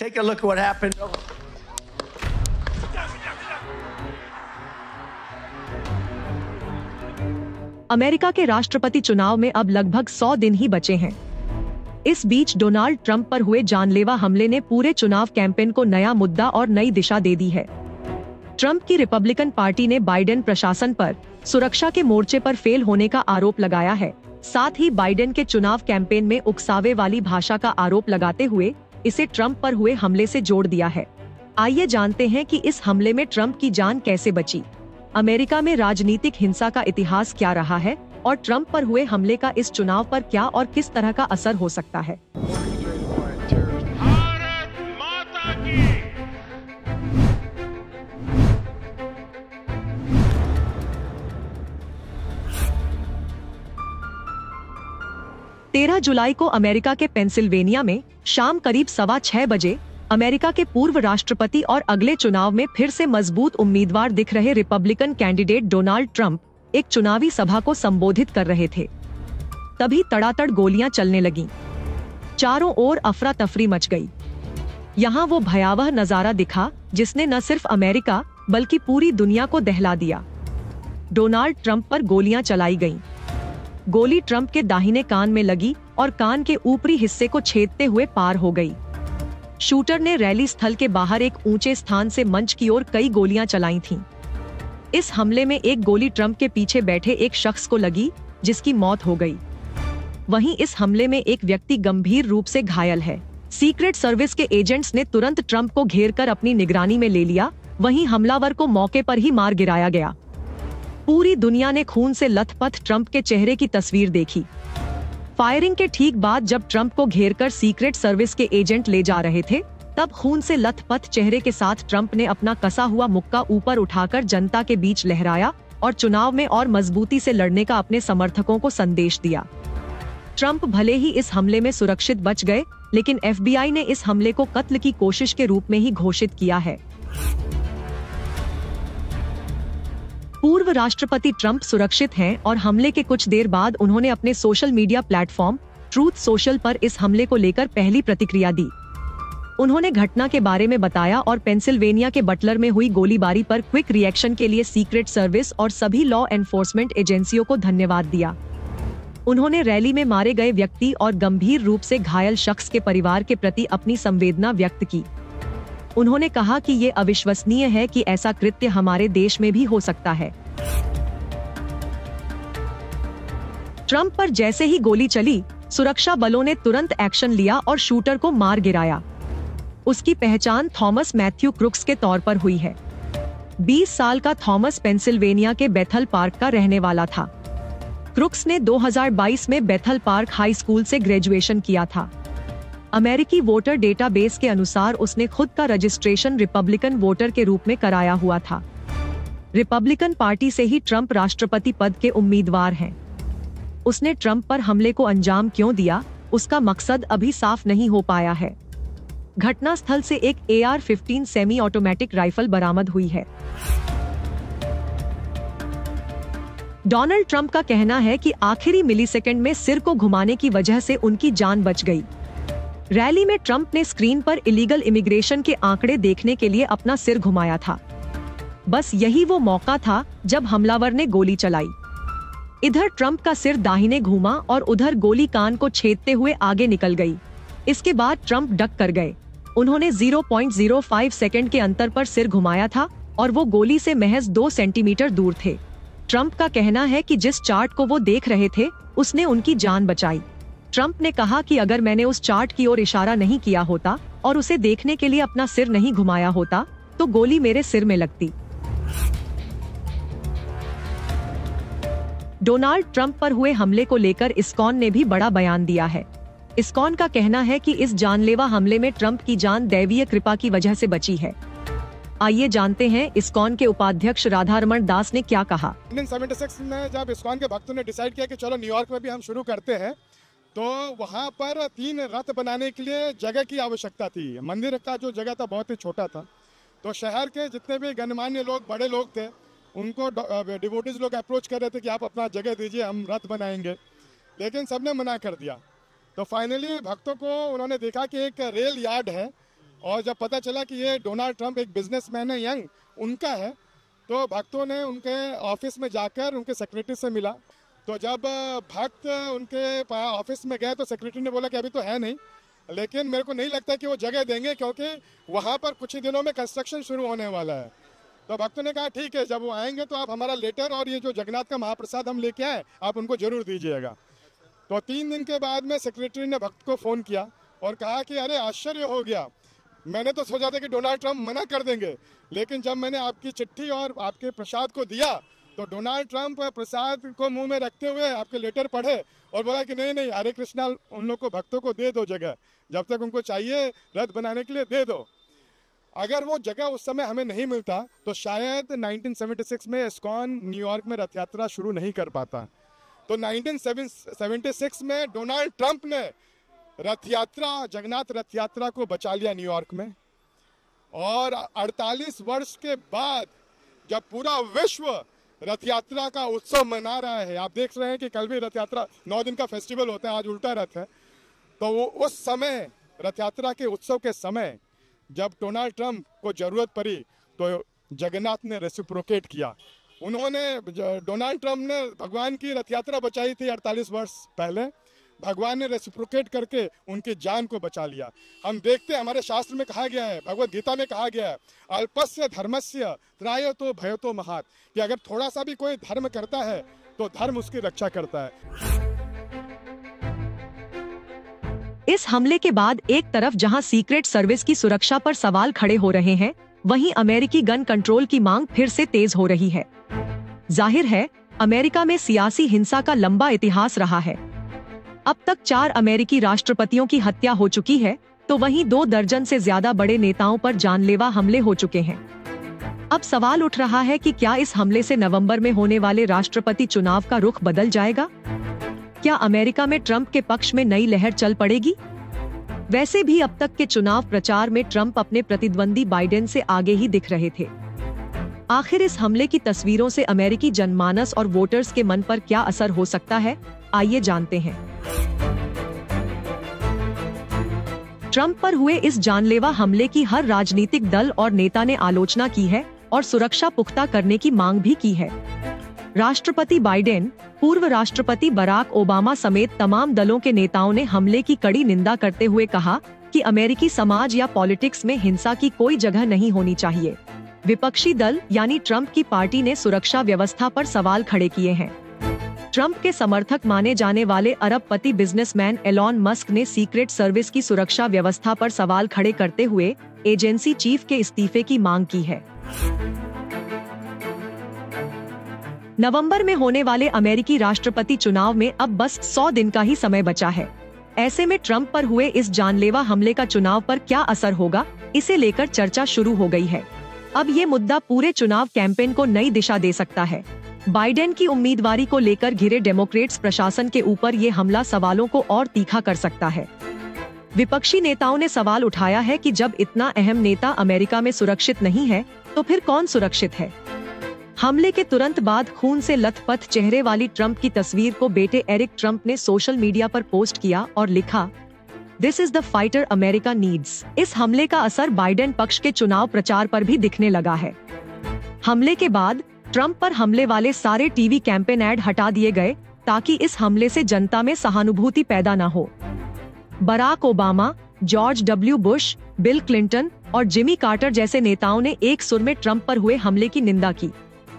Take a look at what happened. America के राष्ट्रपति चुनाव में अब लगभग 100 दिन ही बचे हैं। इस बीच डोनाल्ड ट्रंप पर हुए जानलेवा हमले ने पूरे चुनाव कैंपेन को नया मुद्दा और नई दिशा दे दी है। ट्रंप की रिपब्लिकन पार्टी ने बाइडेन प्रशासन पर सुरक्षा के मोर्चे पर फेल होने का आरोप लगाया है। साथ ही बाइडेन के चुनाव कैंपेन में उकसावे वाली भाषा का आरोप लगाते हुए इसे ट्रंप पर हुए हमले से जोड़ दिया है। आइए जानते हैं कि इस हमले में ट्रंप की जान कैसे बची, अमेरिका में राजनीतिक हिंसा का इतिहास क्या रहा है और ट्रंप पर हुए हमले का इस चुनाव पर क्या और किस तरह का असर हो सकता है। जुलाई को अमेरिका के पेंसिल्वेनिया में शाम करीब 6:15 बजे अमेरिका के पूर्व राष्ट्रपति और अगले चुनाव में फिर से मजबूत उम्मीदवार दिख रहे रिपब्लिकन कैंडिडेट डोनाल्ड ट्रंप एक चुनावी सभा को संबोधित कर रहे थे। तभी तड़ातड़ गोलियां चलने लगीं। चारों ओर अफरा तफरी मच गई। यहाँ वो भयावह नजारा दिखा जिसने न सिर्फ अमेरिका बल्कि पूरी दुनिया को दहला दिया। डोनाल्ड ट्रंप पर गोलियां चलाई गयी। गोली ट्रंप के दाहिने कान में लगी और कान के ऊपरी हिस्से को छेदते हुए पार हो गई। शूटर ने रैली स्थल के बाहर एक ऊंचे स्थान से मंच की ओर कई गोलियां चलाई थीं। इस हमले में एक गोली ट्रंप के पीछे बैठे एक शख्स को लगी जिसकी मौत हो गई। वहीं इस हमले में एक व्यक्ति गंभीर रूप से घायल है। सीक्रेट सर्विस के एजेंट्स ने तुरंत ट्रंप को घेर कर अपनी निगरानी में ले लिया। वहीं हमलावर को मौके पर ही मार गिराया गया। पूरी दुनिया ने खून से लथपथ ट्रंप के चेहरे की तस्वीर देखी। फायरिंग के ठीक बाद जब ट्रंप को घेरकर सीक्रेट सर्विस के एजेंट ले जा रहे थे, तब खून से लथपथ चेहरे के साथ ट्रंप ने अपना कसा हुआ मुक्का ऊपर उठाकर जनता के बीच लहराया और चुनाव में और मजबूती से लड़ने का अपने समर्थकों को संदेश दिया। ट्रंप भले ही इस हमले में सुरक्षित बच गए, लेकिन FBI ने इस हमले को कत्ल की कोशिश के रूप में ही घोषित किया है। पूर्व राष्ट्रपति ट्रंप सुरक्षित हैं और हमले के कुछ देर बाद उन्होंने अपने social media platform truth social पर इस हमले को लेकर पहली प्रतिक्रिया दी। उन्होंने घटना के बारे में बताया और पेंसिल्वेनिया के बटलर में हुई गोलीबारी पर क्विक रिएक्शन के लिए सीक्रेट सर्विस और सभी लॉ एनफोर्समेंट एजेंसियों को धन्यवाद दिया। उन्होंने रैली में मारे गए व्यक्ति और गंभीर रूप से घायल शख्स के परिवार के प्रति अपनी संवेदना व्यक्त की। उन्होंने कहा कि ये अविश्वसनीय है कि ऐसा कृत्य हमारे देश में भी हो सकता है। ट्रंप पर जैसे ही गोली चली, सुरक्षा बलों ने तुरंत एक्शन लिया और शूटर को मार गिराया। उसकी पहचान थॉमस मैथ्यू क्रूक्स के तौर पर हुई है। 20 साल का थॉमस पेंसिल्वेनिया के बेथल पार्क का रहने वाला था। क्रूक्स ने 2022 में बेथल पार्क हाई स्कूल से ग्रेजुएशन किया था। अमेरिकी वोटर डेटाबेस के अनुसार उसने खुद का रजिस्ट्रेशन रिपब्लिकन वोटर के रूप में कराया हुआ था। रिपब्लिकन पार्टी से ही ट्रंप राष्ट्रपति पद के उम्मीदवार हैं। उसने ट्रंप पर हमले को अंजाम क्यों दिया, उसका मकसद अभी साफ नहीं हो पाया है। घटना स्थल से एक AR-15 सेमी ऑटोमेटिक राइफल बरामद हुई है। डोनाल्ड ट्रंप का कहना है कि आखिरी मिलीसेकेंड में सिर को घुमाने की वजह से उनकी जान बच गई। रैली में ट्रंप ने स्क्रीन पर इलीगल इमिग्रेशन के आंकड़े देखने के लिए अपना सिर घुमाया था। बस यही वो मौका था जब हमलावर ने गोली चलाई। इधर ट्रंप का सिर दाहिने घूमा और उधर गोली कान को छेदते हुए आगे निकल गई। इसके बाद ट्रंप डक कर गए। उन्होंने 0.05 सेकंड के अंतर पर सिर घुमाया था और वो गोली से महज 2 सेंटीमीटर दूर थे। ट्रंप का कहना है कि जिस चार्ट को वो देख रहे थे उसने उनकी जान बचाई। ट्रंप ने कहा कि अगर मैंने उस चार्ट की ओर इशारा नहीं किया होता और उसे देखने के लिए अपना सिर नहीं घुमाया होता तो गोली मेरे सिर में लगती। डोनाल्ड ट्रंप पर हुए हमले को लेकर ISCON ने भी बड़ा बयान दिया है। ISCON का कहना है कि इस जानलेवा हमले में ट्रंप की जान दैवीय कृपा की वजह से बची है। आइए जानते हैं ISCON के उपाध्यक्ष राधा रमन दास ने क्या कहा। 1976 में जब ISCON के भक्तों ने डिसाइड किया कि चलो न्यूयॉर्क में भी हम शुरू करते हैं, तो वहाँ पर 3 रथ बनाने के लिए जगह की आवश्यकता थी। मंदिर का जो जगह था बहुत ही छोटा था, तो शहर के जितने भी गणमान्य लोग, बड़े लोग थे, उनको डिवोटीज लोग अप्रोच कर रहे थे कि आप अपना जगह दीजिए, हम रथ बनाएंगे, लेकिन सबने मना कर दिया। तो फाइनली भक्तों को उन्होंने देखा कि एक रेल यार्ड है, और जब पता चला कि ये डोनाल्ड ट्रंप एक बिजनेसमैन है, यंग उनका है, तो भक्तों ने उनके ऑफिस में जाकर उनके सेक्रेटरी से मिला। तो जब भक्त उनके ऑफिस में गए तो सेक्रेटरी ने बोला कि अभी तो है नहीं, लेकिन मेरे को नहीं लगता कि वो जगह देंगे क्योंकि वहाँ पर कुछ ही दिनों में कंस्ट्रक्शन शुरू होने वाला है। तो भक्तों ने कहा ठीक है, जब वो आएंगे तो आप हमारा लेटर और ये जो जगन्नाथ का महाप्रसाद हम लेके आए आप उनको ज़रूर दीजिएगा। तो 3 दिन के बाद में सेक्रेटरी ने भक्त को फ़ोन किया और कहा कि अरे आश्चर्य हो गया, मैंने तो सोचा था कि डोनाल्ड ट्रंप मना कर देंगे, लेकिन जब मैंने आपकी चिट्ठी और आपके प्रसाद को दिया तो डोनाल्ड ट्रंप प्रसाद को मुंह में रखते हुए आपके लेटर पढ़े और बोला कि नहीं नहीं हरे कृष्णा, उन लोग को भक्तों को दे दो जगह, जब तक उनको चाहिए रथ बनाने के लिए दे दो। अगर वो जगह उस समय हमें नहीं मिलता तो शायद 1976 में इस्कॉन न्यूयॉर्क में रथ यात्रा शुरू नहीं कर पाता। तो 1976 में डोनाल्ड ट्रंप ने रथ यात्रा, जगन्नाथ रथ यात्रा को बचा लिया न्यूयॉर्क में। और 48 वर्ष के बाद जब पूरा विश्व रथ यात्रा का उत्सव मना रहा है, आप देख रहे हैं कि कल भी रथ यात्रा 9 दिन का फेस्टिवल होता है, आज उल्टा रथ है, तो वो उस समय रथ यात्रा के उत्सव के समय जब डोनाल्ड ट्रंप को ज़रूरत पड़ी तो जगन्नाथ ने रेसिप्रोकेट किया। उन्होंने, डोनाल्ड ट्रंप ने भगवान की रथ यात्रा बचाई थी 48 वर्ष पहले, भगवान ने रेसिप्रोकेट करके उनकी जान को बचा लिया। हम देखते हैं, हमारे शास्त्र में कहा गया है, भगवत गीता में कहा गया है, अल्पस्य धर्मस्य त्रायतो भयतो महात्, कि अगर थोड़ा सा भी कोई धर्म करता है तो धर्म उसकी रक्षा करता है। इस हमले के बाद एक तरफ जहां सीक्रेट सर्विस की सुरक्षा पर सवाल खड़े हो रहे हैं, वहीं अमेरिकी गन कंट्रोल की मांग फिर से तेज हो रही है। जाहिर है, अमेरिका में सियासी हिंसा का लंबा इतिहास रहा है। अब तक 4 अमेरिकी राष्ट्रपतियों की हत्या हो चुकी है, तो वहीं 2 दर्जन से ज्यादा बड़े नेताओं पर जानलेवा हमले हो चुके हैं। अब सवाल उठ रहा है कि क्या इस हमले से नवंबर में होने वाले राष्ट्रपति चुनाव का रुख बदल जाएगा? क्या अमेरिका में ट्रंप के पक्ष में नई लहर चल पड़ेगी? वैसे भी अब तक के चुनाव प्रचार में ट्रंप अपने प्रतिद्वंदी बाइडेन से आगे ही दिख रहे थे। आखिर इस हमले की तस्वीरों से अमेरिकी जनमानस और वोटर्स के मन पर क्या असर हो सकता है, आइए जानते हैं। ट्रंप पर हुए इस जानलेवा हमले की हर राजनीतिक दल और नेता ने आलोचना की है और सुरक्षा पुख्ता करने की मांग भी की है। राष्ट्रपति बाइडेन, पूर्व राष्ट्रपति बराक ओबामा समेत तमाम दलों के नेताओं ने हमले की कड़ी निंदा करते हुए कहा कि अमेरिकी समाज या पॉलिटिक्स में हिंसा की कोई जगह नहीं होनी चाहिए। विपक्षी दल यानी ट्रंप की पार्टी ने सुरक्षा व्यवस्था पर सवाल खड़े किए हैं। ट्रंप के समर्थक माने जाने वाले अरबपति बिजनेसमैन एलॉन मस्क ने सीक्रेट सर्विस की सुरक्षा व्यवस्था पर सवाल खड़े करते हुए एजेंसी चीफ के इस्तीफे की मांग की है। नवंबर में होने वाले अमेरिकी राष्ट्रपति चुनाव में अब बस 100 दिन का ही समय बचा है। ऐसे में ट्रंप पर हुए इस जानलेवा हमले का चुनाव पर क्या असर होगा, इसे लेकर चर्चा शुरू हो गई है। अब ये मुद्दा पूरे चुनाव कैंपेन को नई दिशा दे सकता है। बाइडेन की उम्मीदवारी को लेकर घिरे डेमोक्रेट्स प्रशासन के ऊपर ये हमला सवालों को और तीखा कर सकता है। विपक्षी नेताओं ने सवाल उठाया है कि जब इतना अहम नेता अमेरिका में सुरक्षित नहीं है तो फिर कौन सुरक्षित है। हमले के तुरंत बाद खून से लथपथ चेहरे वाली ट्रंप की तस्वीर को बेटे एरिक ट्रंप ने सोशल मीडिया पर पोस्ट किया और लिखा, this is the fighter America needs. इस हमले का असर बाइडेन पक्ष के चुनाव प्रचार पर भी दिखने लगा है। हमले के बाद ट्रंप पर हमले वाले सारे टीवी कैंपेन ऐड हटा दिए गए ताकि इस हमले से जनता में सहानुभूति पैदा न हो। Barack Obama, George W Bush, Bill Clinton और जिमी कार्टर जैसे नेताओं ने एक सुर में ट्रंप पर हुए हमले की निंदा की,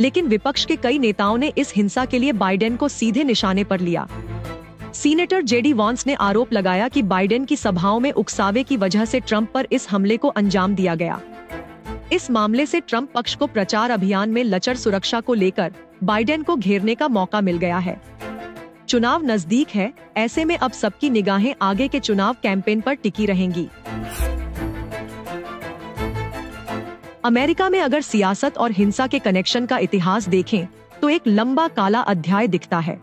लेकिन विपक्ष के कई नेताओं ने इस हिंसा के लिए बाइडेन को सीधे निशाने पर लिया। सीनेटर जेडी वांस ने आरोप लगाया कि बाइडेन की सभाओं में उकसावे की वजह से ट्रंप पर इस हमले को अंजाम दिया गया। इस मामले से ट्रंप पक्ष को प्रचार अभियान में लचर सुरक्षा को लेकर बाइडेन को घेरने का मौका मिल गया है। चुनाव नजदीक है, ऐसे में अब सबकी निगाहें आगे के चुनाव कैंपेन पर टिकी रहेंगी। अमेरिका में अगर सियासत और हिंसा के कनेक्शन का इतिहास देखें तो एक लंबा काला अध्याय दिखता है।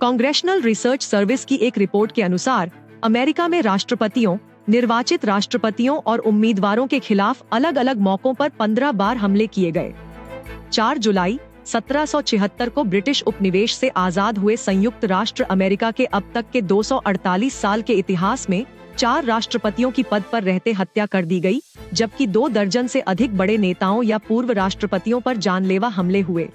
कांग्रेशनल रिसर्च सर्विस की एक रिपोर्ट के अनुसार अमेरिका में राष्ट्रपतियों, निर्वाचित राष्ट्रपतियों और उम्मीदवारों के खिलाफ अलग अलग मौकों पर 15 बार हमले किए गए। 4 जुलाई 1776 को ब्रिटिश उपनिवेश से आजाद हुए संयुक्त राष्ट्र अमेरिका के अब तक के 248 साल के इतिहास में 4 राष्ट्रपतियों की पद पर रहते हत्या कर दी गई, जबकि 2 दर्जन से अधिक बड़े नेताओं या पूर्व राष्ट्रपतियों पर जानलेवा हमले हुए।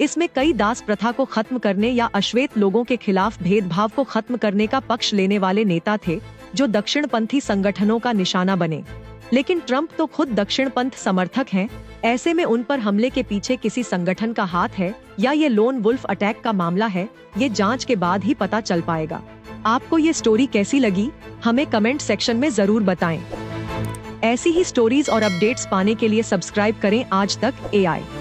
इसमें कई दास प्रथा को खत्म करने या अश्वेत लोगों के खिलाफ भेदभाव को खत्म करने का पक्ष लेने वाले नेता थे, जो दक्षिणपंथी संगठनों का निशाना बने। लेकिन ट्रंप तो खुद दक्षिणपंथ समर्थक हैं, ऐसे में उन पर हमले के पीछे किसी संगठन का हाथ है या ये लोन वुल्फ अटैक का मामला है, ये जांच के बाद ही पता चल पाएगा। आपको ये स्टोरी कैसी लगी, हमें कमेंट सेक्शन में जरूर बताएं। ऐसी ही स्टोरीज और अपडेट्स पाने के लिए सब्सक्राइब करें आज तक AI।